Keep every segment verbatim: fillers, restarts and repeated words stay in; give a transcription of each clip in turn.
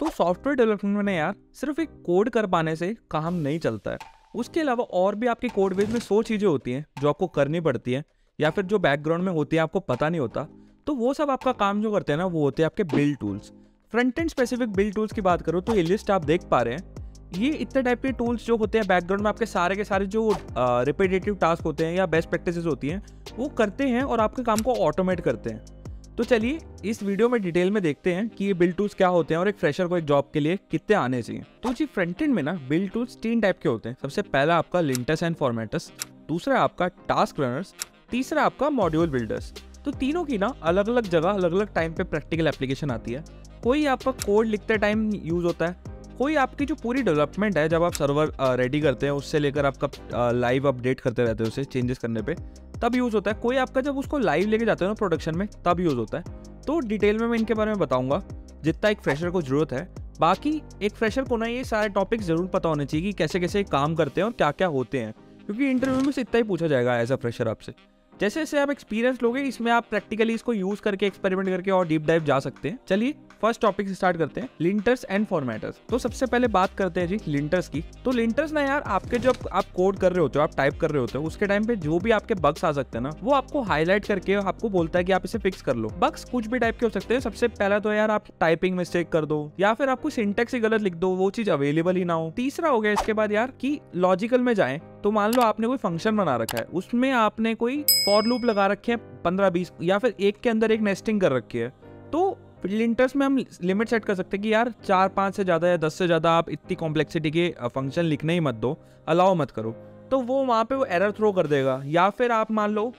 तो software development में यार सिर्फ एक कोड कर पाने से काम नहीं चलता है, उसके अलावा और भी आपके कोड बेस में सौ चीज़ें होती हैं जो आपको करनी पड़ती हैं या फिर जो बैकग्राउंड में होती है आपको पता नहीं होता। तो वो सब आपका काम जो करते हैं ना वो होते हैं आपके build tools. Front end specific build tools की बात करो तो ये लिस्ट आप देख पा रहे हैं, ये इतने टाइप के टूल्स जो होते हैं बैकग्राउंड में आपके सारे के सारे जो रिपीटेटिव टास्क होते हैं या बेस्ट प्रैक्टिसेस होती हैं वो करते हैं और आपके काम को ऑटोमेट करते हैं। तो चलिए इस वीडियो में डिटेल में देखते हैं कि ये बिल्ड टूल्स क्या होते हैं और एक फ्रेशर को एक जॉब के लिए कितने आने चाहिए। तो जी फ्रंट एंड में ना बिल्ड टूल्स तीन टाइप के होते हैं। सबसे पहला आपका लिंटर्स एंड फॉर्मेटर्स, दूसरा आपका टास्क रनर्स, तीसरा आपका मॉड्यूल बिल्डर्स। तो तीनों की ना अलग अलग जगह अलग अलग टाइम पे प्रैक्टिकल एप्लीकेशन आती है। कोई आपका कोड लिखते टाइम यूज़ होता है, कोई आपकी जो पूरी डेवलपमेंट है जब आप सर्वर रेडी करते हैं उससे लेकर आपका लाइव अपडेट करते रहते हैं उसे चेंजेस करने पे तब यूज़ होता है, कोई आपका जब उसको लाइव लेके जाते हैं ना प्रोडक्शन में तब यूज़ होता है। तो डिटेल में मैं इनके बारे में बताऊँगा जितना एक फ्रेशर को ज़रूरत है। बाकी एक फ्रेशर को ना ये सारे टॉपिक ज़रूर पता होने चाहिए कि कैसे कैसे काम करते हैं और क्या क्या होते हैं, क्योंकि इंटरव्यू में से इतना ही पूछा जाएगा एज अ फ्रेशर आपसे। जैसे जैसे आप एक्सपीरियंस लोगे इसमें आप प्रैक्टिकली इसको यूज करके एक्सपेरिमेंट करके और डीप डाइव जा सकते हैं। चलिए फर्स्ट टॉपिक से स्टार्ट करते हैं, लिंटर्स एंड फॉर्मेटर्स। तो सबसे पहले बात करते हैं जी लिंटर्स की। तो लिंटर्स ना यार आपके जब आप कोड कर रहे होते हो, आप टाइप कर रहे होते हो, उसके टाइम पे जो भी आपके बग्स आ सकते हैं ना वो आपको हाईलाइट करके आपको बोलता है कि आप इसे फिक्स कर लो। बग्स कुछ भी टाइप के हो सकते हैं। सबसे पहला तो यार आप टाइपिंग मिस्टेक कर दो या फिर आपको सिंटेक्स ही गलत लिख दो, वो चीज अवेलेबल ही ना हो। तीसरा हो गया इसके बाद यार की लॉजिकल में जाए तो मान लो आपने कोई फंक्शन बना रखा है, उसमें आपने कोई फॉर लूप लगा रखे हैं पंद्रह बीस या फिर एक के अंदर एक नेस्टिंग कर रखी है। तो लिंटर्स में हम लिमिट सेट कर सकते हैं कि यार चार पाँच से ज़्यादा या दस से ज़्यादा आप इतनी कॉम्प्लेक्सिटी के फंक्शन लिखने ही मत दो, अलाउ मत करो। तो वो वहाँ पे वो एरर थ्रो कर देगा। या फिर आप मान लो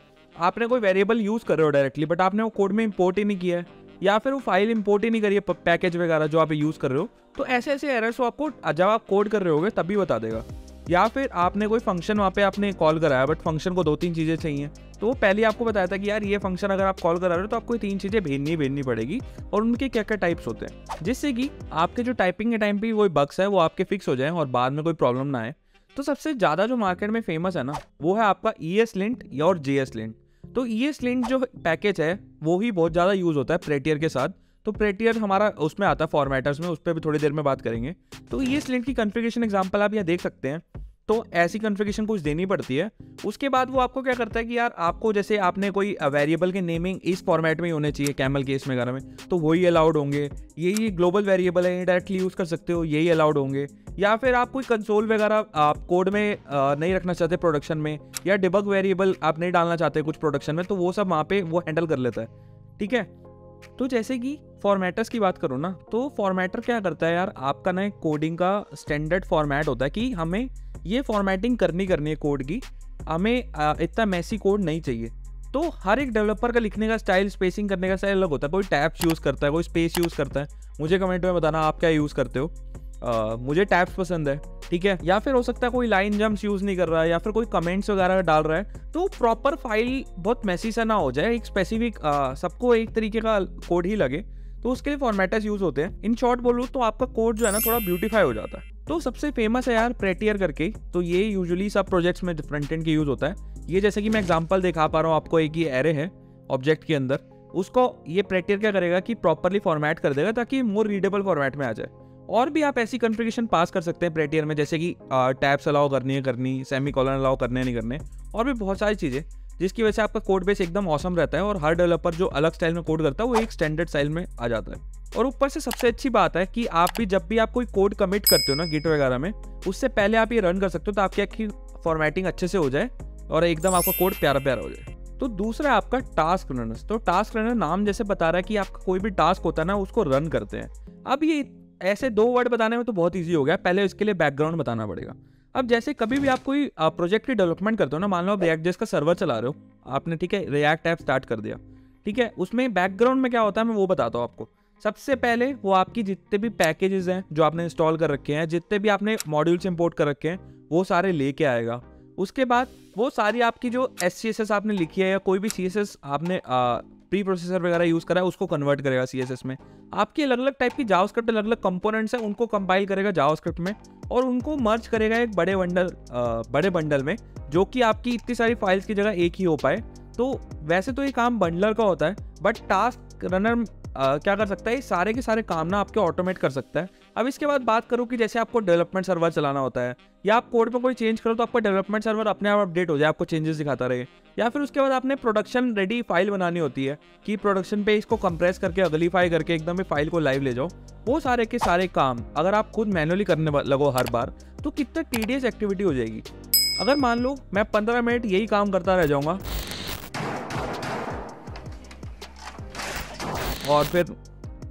आपने कोई वेरिएबल यूज़ कर रहे हो डायरेक्टली बट आपने वो कोड में इम्पोर्ट ही नहीं किया है या फिर वो फाइल इम्पोर्ट ही नहीं करी है पैकेज वगैरह जो आप यूज़ कर रहे हो, तो ऐसे ऐसे एरर्स वो आपको जब आप कोड कर रहे होगे तभी बता देगा। या फिर आपने कोई फंक्शन वहाँ पे आपने कॉल कराया बट फंक्शन को दो तीन चीज़ें चाहिए, तो वो पहले आपको बताया था कि यार ये फंक्शन अगर आप कॉल करा रहे हो तो आपको ये तीन चीज़ें भेजनी भेजनी पड़ेगी और उनके क्या क्या टाइप्स होते हैं, जिससे कि आपके जो टाइपिंग के टाइम पे कोई बग्स है वो आपके फिक्स हो जाए और बाद में कोई प्रॉब्लम ना आए। तो सबसे ज़्यादा जो मार्केट में फेमस है ना वो है आपका ESLint और JSLint। तो ESLint जो पैकेज है वो ही बहुत ज़्यादा यूज़ होता है Prettier के साथ। तो Prettier हमारा उसमें आता है फॉर्मेटर्स में, उस पर भी थोड़ी देर में बात करेंगे। तो ESLint की कॉन्फ़िगरेशन एग्जांपल आप यहाँ देख सकते हैं। तो ऐसी कॉन्फ़िगरेशन कुछ देनी पड़ती है। उसके बाद वो आपको क्या करता है कि यार आपको जैसे आपने कोई वेरिएबल के नेमिंग इस फॉर्मेट में ही होने चाहिए कैमल केस में वगैरह में तो वही अलाउड होंगे, यही ग्लोबल वेरिएबल है डायरेक्टली यूज़ कर सकते हो यही अलाउड होंगे। या फिर आप कोई कंसोल वगैरह आप कोड में नहीं रखना चाहते प्रोडक्शन में या डिबग वेरिएबल आप नहीं डालना चाहते कुछ प्रोडक्शन में, तो वो सब वहाँ पर वो हैंडल कर लेता है। ठीक है, तो जैसे कि फॉर्मेटर्स की बात करूँ ना तो फॉर्मेटर क्या करता है यार आपका ना कोडिंग का स्टैंडर्ड फॉर्मेट होता है कि हमें ये फॉर्मेटिंग करनी करनी है कोड की, हमें इतना मैसी कोड नहीं चाहिए। तो हर एक डेवलपर का लिखने का स्टाइल स्पेसिंग करने का स्टाइल अलग होता है, कोई टैब्स यूज़ करता है कोई स्पेस यूज़ करता है। मुझे कमेंट में बताना आप क्या यूज़ करते हो, आ, मुझे टैब्स पसंद है। ठीक है, या फिर हो सकता है कोई लाइन जम्प्स यूज़ नहीं कर रहा है या फिर कोई कमेंट्स वगैरह डाल रहा है, तो प्रॉपर फाइल बहुत मैसी सा ना हो जाए, एक स्पेसिफिक सबको एक तरीके का कोड ही लगे, तो उसके लिए फॉर्मेटर्स यूज़ होते हैं। इन शॉर्ट बोलूँ तो आपका कोड जो है ना थोड़ा ब्यूटीफाई हो जाता है। तो सबसे फेमस है यार Prettier करके, तो ये यूजुअली सब प्रोजेक्ट्स में फ्रंट एंड के यूज़ होता है। ये जैसे कि मैं एग्जांपल दिखा पा रहा हूँ आपको, एक ही एरे है ऑब्जेक्ट के अंदर, उसको ये Prettier क्या करेगा कि प्रॉपरली फॉर्मेट कर देगा ताकि मोर रीडेबल फॉर्मेट में आ जाए। और भी आप ऐसी कॉन्फ़िगरेशन पास कर सकते हैं Prettier में, जैसे कि टैब्स अलाउ करनी है करनी, सेमी कॉलन अलाउ करने नहीं करने, और भी बहुत सारी चीज़ें, जिसकी वजह से आपका कोड बेस एकदम ऑसम रहता है और हर डेवलपर जो अलग स्टाइल में कोड करता है वो एक स्टैंडर्ड स्टाइल में आ जाता है। और ऊपर से सबसे अच्छी बात है कि आप भी जब भी आप कोई कोड कमिट करते हो ना गिट वगैरह में, उससे पहले आप ये रन कर सकते हो तो आपकी आपकी फॉर्मेटिंग अच्छे से हो जाए और एकदम आपका कोड प्यारा प्यारा हो जाए। तो दूसरा आपका टास्क रनर्स। तो टास्क रनर नाम जैसे बता रहा है कि आपका कोई भी टास्क होता है ना उसको रन करते हैं। अब ये ऐसे दो वर्ड बताने में तो बहुत ईजी हो गया, पहले इसके लिए बैकग्राउंड बताना पड़ेगा। अब जैसे कभी भी आप कोई प्रोजेक्ट की डेवलपमेंट करते हो ना, मान लो आप रिएक्ट जेएस का सर्वर चला रहे हो आपने, ठीक है, रिएक्ट ऐप स्टार्ट कर दिया, ठीक है, उसमें बैकग्राउंड में क्या होता है मैं वो बताता हूँ आपको। सबसे पहले वो आपकी जितने भी पैकेजेस हैं जो आपने इंस्टॉल कर रखे हैं, जितने भी आपने मॉड्यूल्स इंपोर्ट कर रखे हैं वो सारे लेके आएगा। उसके बाद वो सारी आपकी जो एस सी एस एस आपने लिखी है या कोई भी सी एस एस आपने प्री प्रोसेसर वगैरह यूज़ करा है उसको कन्वर्ट करेगा सी एस एस में। आपकी अलग अलग टाइप की जावास्क्रिप्ट अलग अलग कंपोनेंट्स हैं उनको कंपाइल करेगा जावास्क्रिप्ट में और उनको मर्ज करेगा एक बड़े बंडल बड़े बंडल में, जो कि आपकी इतनी सारी फाइल्स की जगह एक ही हो पाए तो वैसे तो ये काम बंडलर का होता है, बट टास्क रनर क्या कर सकता है, ये सारे के सारे काम ना आपके ऑटोमेट कर सकता है। अब इसके बाद बात करूँ कि जैसे आपको डेवलपमेंट सर्वर चलाना होता है या आप कोड में कोई चेंज करो तो आपका डेवलपमेंट सर्वर अपने आप अपडेट हो जाए, आपको चेंजेस दिखाता रहे। या फिर उसके बाद आपने प्रोडक्शन रेडी फाइल बनानी होती है कि प्रोडक्शन पे इसको कंप्रेस करके अगलीफाई करके एकदम ही फाइल को लाइव ले जाओ। वो सारे के सारे काम अगर आप खुद मैनुअली करने लगो हर बार तो कितना टीडियस एक्टिविटी हो जाएगी। अगर मान लो मैं पंद्रह मिनट यही काम करता रह जाऊँगा और फिर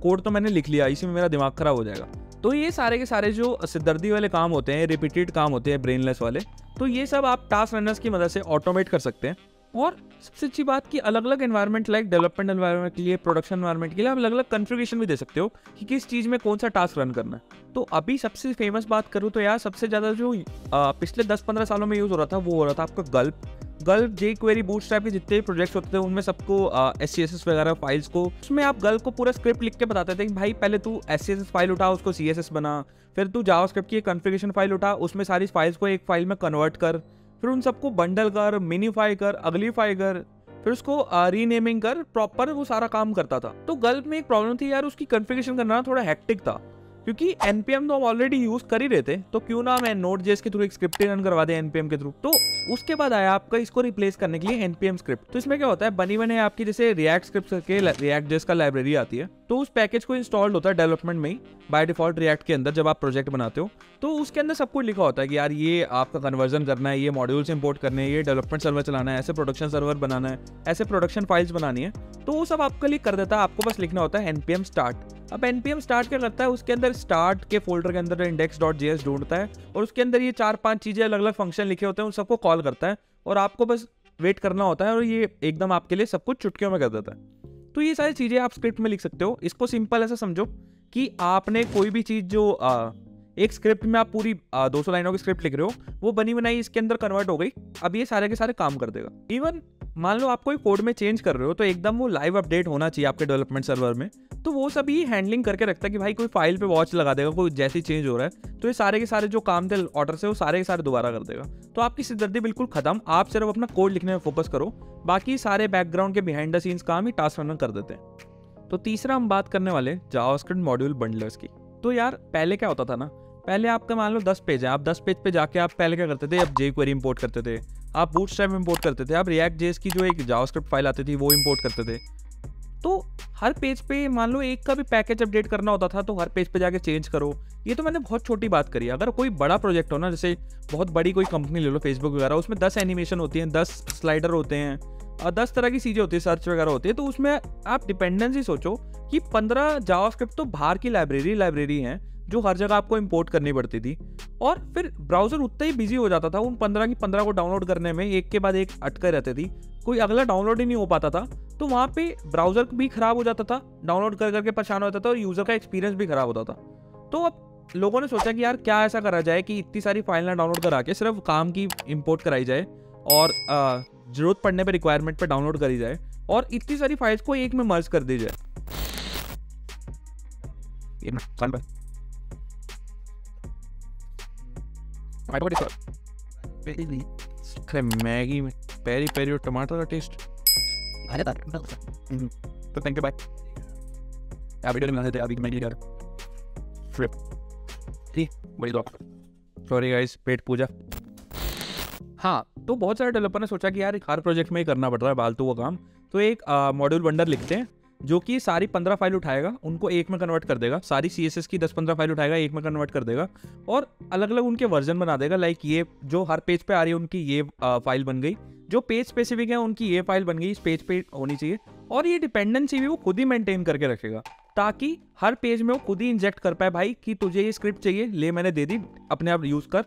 कोड तो मैंने लिख लिया, इसी में मेरा दिमाग खराब हो जाएगा। तो ये सारे के सारे जो सिरदर्दी वाले काम होते हैं, रिपीटेड काम होते हैं, ब्रेनलेस वाले, तो ये सब आप टास्क रनर्स की मदद से ऑटोमेट कर सकते हैं। और सबसे अच्छी बात कि अलग अलग एनवायरनमेंट लाइक डेवलपमेंट एनवायरनमेंट के लिए, प्रोडक्शन एनवायरनमेंट के लिए आप अलग अलग कॉन्फ़िगरेशन भी दे सकते हो कि किस चीज़ में कौन सा टास्क रन करना है। तो अभी सबसे फेमस बात करूँ तो यार सबसे ज़्यादा जो आ, पिछले दस पंद्रह सालों में यूज़ हो रहा था वो हो रहा था आपका गल्प गल्प जे क्वेरी बूटस्ट्रैप के जितने भी प्रोजेक्ट्स होते थे उनमें सबको एस सी एस एस वगैरह फाइल्स को, उसमें आप गल्प को पूरा स्क्रिप्ट लिख के बताते थे कि भाई पहले तू S C S S file उठा, उसको सी एस एस बना, फिर तू जावास्क्रिप्ट की एक कॉन्फ़िगरेशन फाइल उठा, उसमें सारी फाइल्स को एक फाइल में कन्वर्ट कर, फिर उन सबको बंडल कर, मिनीफाई कर, अगलीफाई कर, फिर उसको रीनेमिंग कर, प्रॉपर वो सारा काम करता था। तो गल्प में एक प्रॉब्लम थी यार, उसकी कॉन्फ़िगरेशन करना थोड़ा हैक्टिक था, क्योंकि एनपीएम तो हम ऑलरेडी यूज़ कर ही रहे थे, तो क्यों ना मैं नोड जेएस के थ्रू एक स्क्रिप्ट रन करवा दें एनपीएम के थ्रू। तो उसके बाद आया आपका इसको रिप्लेस करने के लिए एनपीएम स्क्रिप्ट। तो इसमें क्या होता है, बनी बने आपकी जैसे रिएक्ट स्क्रिप्ट करके रिएक्ट जेएस का लाइब्रेरी आती है, तो उस पैकेज को इंस्टॉल्ड होता है डेवलपमेंट में ही बाय डिफॉल्ट रिएक्ट के अंदर। जब आप प्रोजेक्ट बनाते हो तो उसके अंदर सब कुछ लिखा होता है कि यार ये आपका कन्वर्जन करना है, ये मॉड्यूल से इंपोर्ट करने है, ये डेवलपमेंट सर्वर चलाना है, ऐसे प्रोडक्शन सर्वर बनाना है, ऐसे प्रोडक्शन फाइल्स बनानी है, तो वो सब आपके लिए कर देता है। आपको बस लिखना होता है एनपीएम स्टार्ट। अब एनपीएम स्टार्ट क्या करता है, उसके अंदर स्टार्ट के फोल्डर के अंदर इंडेक्स डॉट जेएस ढूंढता है और उसके अंदर ये चार पांच चीज़ें अलग अलग फंक्शन लिखे होते हैं, उन सबको कॉल करता है और आपको बस वेट करना होता है और ये एकदम आपके लिए सब कुछ चुटकियों में कर देता है। तो ये सारी चीज़ें आप स्क्रिप्ट में लिख सकते हो। इसको सिंपल ऐसा समझो कि आपने कोई भी चीज़ जो आ, एक स्क्रिप्ट में आप पूरी दो सौ लाइनों की स्क्रिप्ट लिख रहे हो, वो बनी बनाई इसके अंदर कन्वर्ट हो गई, अब ये सारे के सारे काम कर देगा। इवन मान लो आप कोई कोड में चेंज कर रहे हो तो एकदम वो लाइव अपडेट होना चाहिए आपके डेवलपमेंट सर्वर में, तो वो सब ये हैंडलिंग करके रखता है कि भाई कोई फाइल पे वॉच लगा देगा, कोई जैसी चेंज हो रहा है तो ये सारे के सारे जो काम थे ऑर्डर से वो सारे के सारे दोबारा कर देगा। तो आपकी सिरदर्दी बिल्कुल खत्म, आप सिर्फ अपना कोड लिखने में फोकस करो, बाकी सारे बैकग्राउंड के बिहाइंड द सीन्स काम ही टास्क रनर कर देते हैं। तो तीसरा हम बात करने वाले जावास्क्रिप्ट मॉड्यूल बंडलर्स की। तो यार पहले क्या होता था ना, पहले आपका मान लो दस पेज है, आप दस पेज पे जाके आप पहले क्या करते थे, आप जे क्वेरी इंपोर्ट करते थे, आप बूटस्ट्रैप इंपोर्ट करते थे, आप रिएक्ट जेएस की जो एक जावास्क्रिप्ट फाइल आती थी वो इंपोर्ट करते थे। तो हर पेज पे मान लो एक का भी पैकेज अपडेट करना होता था तो हर पेज पे जाके चेंज करो। ये तो मैंने बहुत छोटी बात करी है। अगर कोई बड़ा प्रोजेक्ट हो ना, जैसे बहुत बड़ी कोई कंपनी ले लो, फेसबुक वगैरह, उसमें दस एनिमेशन होती हैं, दस स्लाइडर होते हैं और दस तरह की चीज़ें होती है, सर्च वगैरह होती है, तो उसमें आप डिपेंडेंसी सोचो कि पंद्रह जावास्क्रिप्ट तो बाहर की लाइब्रेरी लाइब्रेरी हैं जो हर जगह आपको इंपोर्ट करनी पड़ती थी और फिर ब्राउज़र उतना ही बिजी हो जाता था उन पंद्रह की पंद्रह को डाउनलोड करने में, एक के बाद एक अटके रहती थी, कोई अगला डाउनलोड ही नहीं हो पाता था। तो वहाँ पे ब्राउज़र भी ख़राब हो जाता था, डाउनलोड कर करके परेशान होता था और यूज़र का एक्सपीरियंस भी ख़राब होता था। तो अब लोगों ने सोचा कि यार क्या ऐसा करा जाए कि इतनी सारी फाइल ना डाउनलोड करा के सिर्फ काम की इम्पोर्ट कराई जाए और ज़रूरत पड़ने पर रिक्वायरमेंट पर डाउनलोड करी जाए और इतनी सारी फाइल्स को एक में मर्ज कर दी जाए। मैगी में पेरी पेरी और टमाटर का टेस्ट तो थैंक यू बाय। अभी मैगी सॉरी गाइस, पेट पूजा। हाँ, तो बहुत सारे डेवलपर ने सोचा कि यार हर प्रोजेक्ट में ही करना पड़ रहा है फालतू वो काम, तो एक मॉड्यूल बंडल लिखते हैं जो कि सारी पंद्रह फाइल उठाएगा, उनको एक में कन्वर्ट कर देगा, सारी सी एस एस की दस पंद्रह फाइल उठाएगा, एक में कन्वर्ट कर देगा और अलग अलग उनके वर्जन बना देगा। लाइक ये जो हर पेज पे आ रही है उनकी ये फाइल बन गई, जो पेज स्पेसिफिक है उनकी ये फाइल बन गई, इस पेज पे होनी चाहिए, और ये डिपेंडेंसी भी वो खुद ही मेंटेन करके रखेगा ताकि हर पेज में वो खुद ही इंजेक्ट कर पाए भाई कि तुझे ये स्क्रिप्ट चाहिए, ले मैंने दे दी, अपने आप यूज़ कर,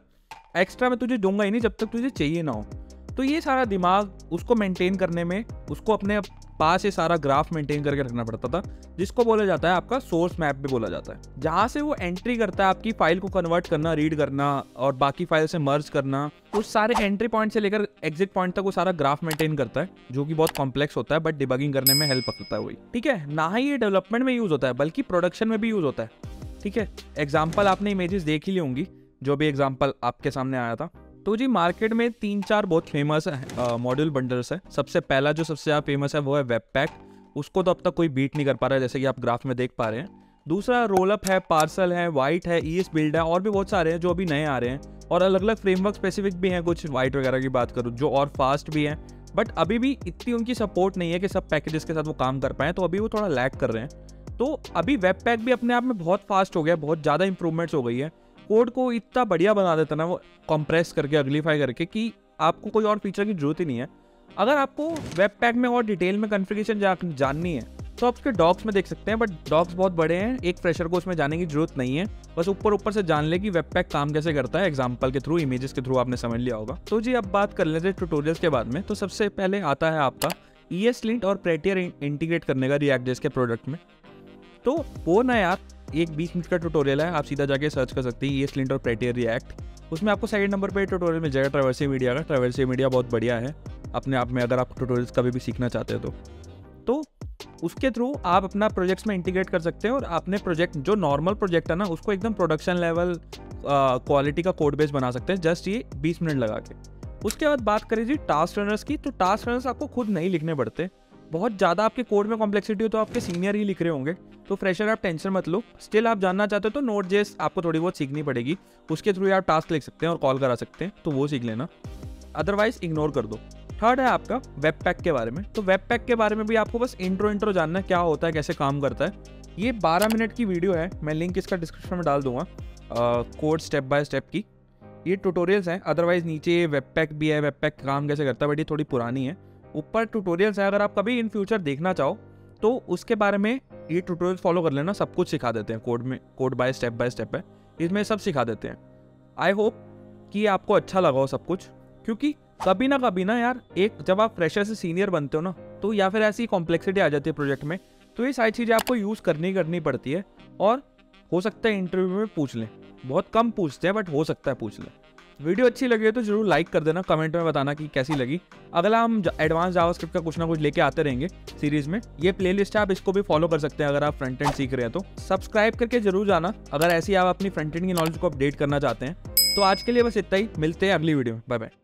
एक्स्ट्रा मैं तुझे दूंगा ही नहीं जब तक तुझे चाहिए ना हो। तो ये सारा दिमाग उसको मेंटेन करने में, उसको अपने पास ये सारा ग्राफ मेंटेन करके रखना पड़ता था, जिसको बोला जाता है आपका सोर्स मैप भी बोला जाता है, जहाँ से वो एंट्री करता है आपकी फाइल को कन्वर्ट करना, रीड करना और बाकी फाइल से मर्ज करना, उस सारे एंट्री पॉइंट से लेकर एग्जिट पॉइंट तक वो सारा ग्राफ मेंटेन करता है जो कि बहुत कॉम्प्लेक्स होता है बट डिबगिंग करने में हेल्प करता है वही। ठीक है ना, ही ये डेवलपमेंट में यूज़ होता है बल्कि प्रोडक्शन में भी यूज़ होता है। ठीक है, एग्जाम्पल आपने इमेजेस देख ही ली होंगी, जो भी एग्जाम्पल आपके सामने आया था। तो जी मार्केट में तीन चार बहुत फेमस मॉड्यूल बंडल्स है। सबसे पहला जो सबसे ज़्यादा फेमस है वो है वेबपैक, उसको तो अब तक कोई बीट नहीं कर पा रहा है जैसे कि आप ग्राफ में देख पा रहे हैं। दूसरा रोलअप है, पार्सल है, वाइट है, ई एस बिल्ड है और भी बहुत सारे हैं जो अभी नए आ रहे हैं और अलग अलग फ्रेमवर्क स्पेसिफिक भी हैं। कुछ वाइट वगैरह की बात करूँ जो और फास्ट भी हैं, बट अभी भी इतनी उनकी सपोर्ट नहीं है कि सब पैकेजेस के साथ वो काम कर पाएँ, तो अभी वो थोड़ा लैग कर रहे हैं। तो अभी वेबपैक भी अपने आप में बहुत फास्ट हो गया, बहुत ज़्यादा इंप्रूवमेंट्स हो गई है, कोड को इतना बढ़िया बना देता ना वो कंप्रेस करके अगलीफाई करके कि आपको कोई और फीचर की जरूरत ही नहीं है। अगर आपको वेबपैक में और डिटेल में कॉन्फ़िगरेशन जा, जाननी है तो आप उसके डॉक्स में देख सकते हैं, बट डॉक्स बहुत बड़े हैं, एक फ्रेशर को उसमें जाने की जरूरत नहीं है। बस ऊपर ऊपर से जान ले कि वेबपैक काम कैसे करता है, एग्जाम्पल के थ्रू, इमेजेस के थ्रू आपने समझ लिया होगा। तो जी अब बात कर लेते हैं ट्यूटोरियल्स के बाद में। तो सबसे पहले आता है आपका ईएसलिंट और प्रेटियर इंटीग्रेट करने का रिएक्ट जेएस के प्रोडक्ट में। तो वो ना यार एक बीस मिनट का ट्यूटोरियल है, आप सीधा जाके सर्च कर सकते हैं ईएसलिंट और प्रेटियर रिएक्ट। उसमें आपको सेकंड नंबर पे ट्यूटोरियल मिल जाएगा ट्रैवर्सी मीडिया का। ट्रैवर्सी मीडिया बहुत बढ़िया है अपने आप में, अगर आप ट्यूटोरियल्स कभी भी सीखना चाहते हो तो तो उसके थ्रू आप अपना प्रोजेक्ट्स में इंटीग्रेट कर सकते हैं और अपने प्रोजेक्ट जो नॉर्मल प्रोजेक्ट है ना उसको एकदम प्रोडक्शन लेवल क्वालिटी का कोड बेस बना सकते हैं जस्ट ये बीस मिनट लगा के। उसके बाद बात करें जी टास्क रनर्स की, तो टास्क रनर्स आपको खुद नहीं लिखने पड़ते। बहुत ज़्यादा आपके कोड में कॉम्प्लेक्सिटी हो तो आपके सीनियर ही लिख रहे होंगे, तो फ्रेशर आप टेंशन मत लो। स्टिल आप जानना चाहते हो तो नोड जेस आपको थोड़ी बहुत सीखनी पड़ेगी, उसके थ्रू आप टास्क लिख सकते हैं और कॉल करा सकते हैं, तो वो सीख लेना, अदरवाइज इग्नोर कर दो। थर्ड है आपका वेबपैक के बारे में। तो वेबपैक के बारे में भी आपको बस इंट्रो इंट्रो जानना है, क्या होता है, कैसे काम करता है। ये बारह मिनट की वीडियो है, मैं लिंक इसका डिस्क्रिप्शन में डाल दूंगा, कोड स्टेप बाय स्टेप की ये ट्यूटोरियल्स हैं। अदरवाइज नीचे वेबपैक भी है, वेबपैक काम कैसे करता है, बट ये थोड़ी पुरानी है। ऊपर ट्यूटोरियल्स हैं, अगर आप कभी इन फ्यूचर देखना चाहो तो उसके बारे में ये ट्यूटोरियल फॉलो कर लेना, सब कुछ सिखा देते हैं कोड में, code by step by step है, इसमें सब सिखा देते हैं। आई होप कि आपको अच्छा लगा हो सब कुछ, क्योंकि कभी ना कभी ना यार एक जब आप फ्रेशर से सीनियर बनते हो ना तो या फिर ऐसी कॉम्प्लेक्सिटी आ जाती है प्रोजेक्ट में, तो ये सारी चीज़ें आपको यूज़ करनी करनी पड़ती है और हो सकता है इंटरव्यू में पूछ लें। बहुत कम पूछते हैं बट हो सकता है पूछ लें। वीडियो अच्छी लगी हो तो जरूर लाइक कर देना, कमेंट में बताना कि कैसी लगी। अगला हम एडवांस जावास्क्रिप्ट का कुछ ना कुछ लेके आते रहेंगे सीरीज़ में। ये प्लेलिस्ट है, आप इसको भी फॉलो कर सकते हैं अगर आप फ्रंट एंड सीख रहे हैं तो। सब्सक्राइब करके जरूर जाना अगर ऐसी आप अपनी फ्रंट एंड की नॉलेज को अपडेट करना चाहते हैं। तो आज के लिए बस इतना ही, मिलते हैं अगली वीडियो में, बाय बाय।